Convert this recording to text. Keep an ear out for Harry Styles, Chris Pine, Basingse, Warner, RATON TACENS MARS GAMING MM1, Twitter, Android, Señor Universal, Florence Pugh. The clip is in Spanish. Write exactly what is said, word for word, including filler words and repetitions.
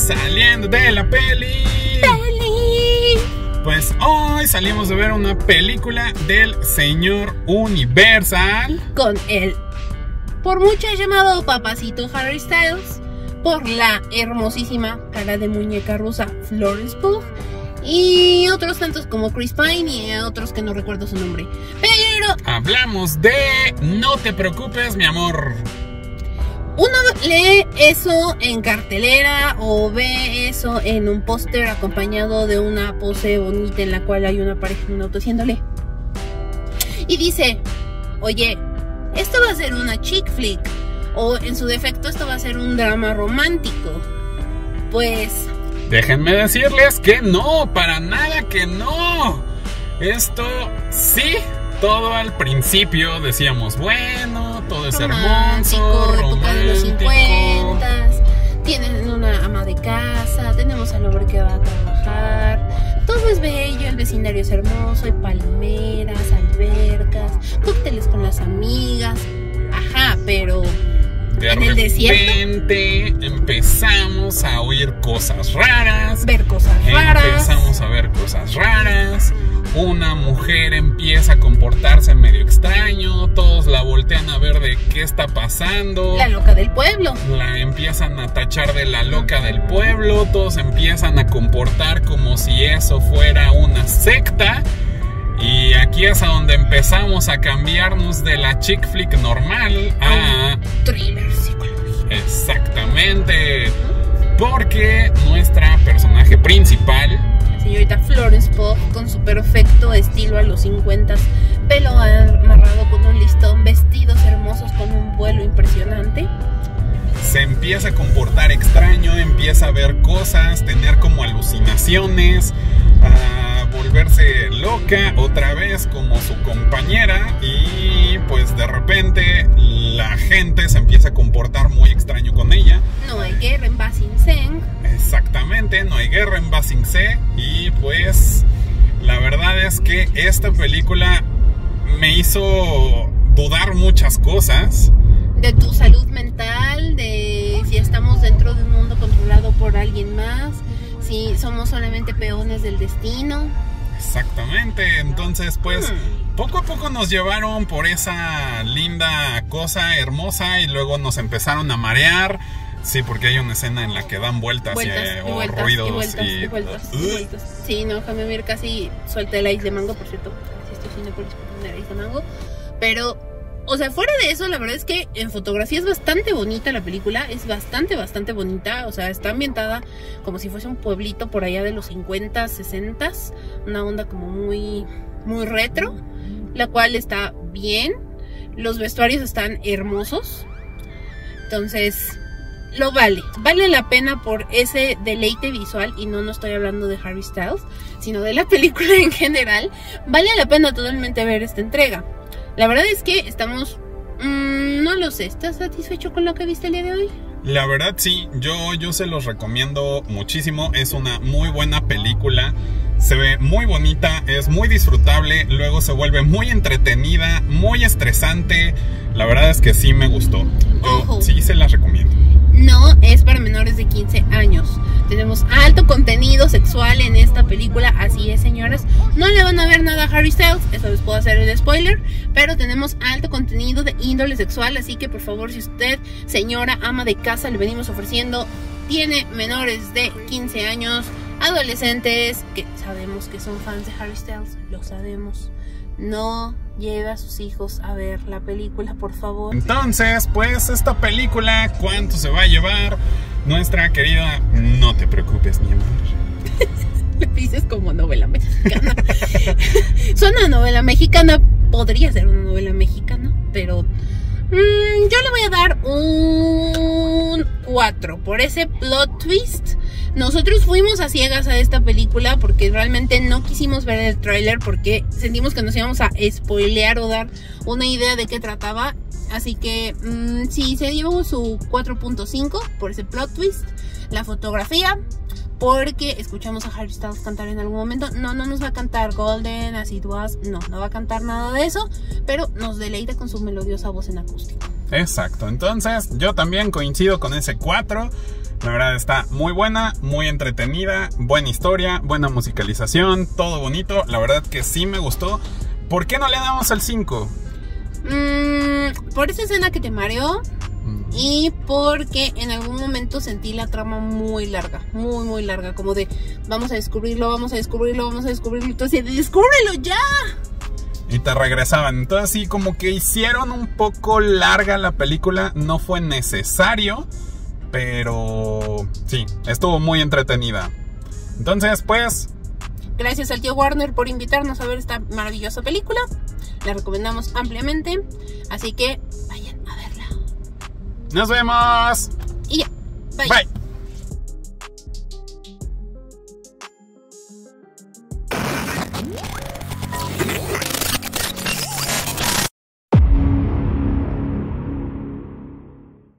saliendo de la peli. ¡Peli! Pues hoy salimos de ver una película del Señor Universal. Con el, por muchos llamado papacito Harry Styles, por la hermosísima cara de muñeca rusa Florence Pugh, y otros tantos como Chris Pine y otros que no recuerdo su nombre. Pero hablamos de No te preocupes, mi amor. Uno lee eso en cartelera o ve eso en un póster acompañado de una pose bonita en la cual hay una pareja en un auto haciéndole, y dice, oye, esto va a ser una chick flick, o en su defecto esto va a ser un drama romántico. Pues déjenme decirles que no, para nada que no. Esto sí, todo al principio decíamos, bueno, todo es hermoso, romántico. Tienen una ama de casa, tenemos al hombre que va a trabajar, todo es bello, el vecindario es hermoso, hay palmeras, albercas, cócteles con las amigas. Ajá, pero... de repente empezamos a oír cosas raras, ver cosas raras, empezamos a ver cosas raras, una mujer empieza a comportarse medio extraño, todos la voltean a ver de qué está pasando, la loca del pueblo, la empiezan a tachar de la loca del pueblo, todos empiezan a comportar como si eso fuera una secta. Y aquí es a donde empezamos a cambiarnos de la chick flick normal a... thriller psicológico. Exactamente. Porque nuestra personaje principal, la señorita Florence Pugh, con su perfecto estilo a los cincuenta, pelo amarrado con un listón, vestidos hermosos con un vuelo impresionante, se empieza a comportar extraño, empieza a ver cosas, tener como alucinaciones, a volverse loca otra vez como su compañera, y pues de repente la gente se empieza a comportar muy extraño con ella. No hay guerra en Basingse. Exactamente, no hay guerra en Basingse. Y pues la verdad es que esta película me hizo dudar muchas cosas. De tu salud mental, de si estamos dentro de un mundo controlado por alguien más, si somos solamente peones del destino. Exactamente, entonces pues hmm. poco a poco nos llevaron por esa linda cosa hermosa y luego nos empezaron a marear. Sí, porque hay una escena en la que dan vueltas, vueltas y, o vueltas, ruidos y vueltas, y... y vueltas, uh. y vueltas. Sí, no, déjame ver, casi suelta el ice de mango, por cierto. Si estoy haciendo por el ice de mango, pero... o sea, fuera de eso, la verdad es que en fotografía es bastante bonita la película, es bastante, bastante bonita, o sea, está ambientada como si fuese un pueblito por allá de los cincuenta, sesenta, una onda como muy, muy retro, la cual está bien, los vestuarios están hermosos, entonces lo vale, vale la pena por ese deleite visual, y no, no estoy hablando de Harry Styles, sino de la película en general, vale la pena totalmente ver esta entrega. La verdad es que estamos... Mmm, no lo sé, ¿estás satisfecho con lo que viste el día de hoy? La verdad sí, yo, yo se los recomiendo muchísimo. Es una muy buena película, se ve muy bonita, es muy disfrutable, luego se vuelve muy entretenida, muy estresante. La verdad es que sí me gustó. Yo Ojo. sí se las recomiendo. No es para menores de quince años. Tenemos alto contenido sexual en esta película, así es, señoras. No le van a ver nada a Harry Styles, eso les puedo hacer el spoiler, pero tenemos alto contenido de índole sexual, así que por favor, si usted, señora ama de casa, le venimos ofreciendo, tiene menores de quince años, adolescentes, que sabemos que son fans de Harry Styles, lo sabemos, no lleve a sus hijos a ver la película, por favor. Entonces, pues esta película, ¿cuánto se va a llevar nuestra querida No te preocupes, mi amor? Le dices como novela mexicana. Suena novela mexicana, podría ser una novela mexicana, pero mmm, yo le voy a dar un cuatro por ese plot twist. Nosotros fuimos a ciegas a esta película porque realmente no quisimos ver el tráiler porque sentimos que nos íbamos a spoilear o dar una idea de qué trataba. Así que mmm, sí, se llevó su cuatro punto cinco por ese plot twist, la fotografía, porque escuchamos a Harry Styles cantar en algún momento. No, no nos va a cantar Golden, As It Was, no, no va a cantar nada de eso, pero nos deleita con su melodiosa voz en acústico. Exacto, entonces yo también coincido con ese cuatro. La verdad está muy buena, muy entretenida, buena historia, buena musicalización, todo bonito. La verdad que sí me gustó. ¿Por qué no le damos al cinco? Mm, por esa escena que te mareó mm. y porque en algún momento sentí la trama muy larga, muy muy larga, como de vamos a descubrirlo, vamos a descubrirlo, vamos a descubrirlo, entonces ¡descúbrelo ya! Y te regresaban, entonces sí, como que hicieron un poco larga la película, no fue necesario, pero sí, estuvo muy entretenida. Entonces pues, gracias al tío Warner por invitarnos a ver esta maravillosa película. La recomendamos ampliamente, así que vayan a verla. Nos vemos. Y ya, bye. Bye.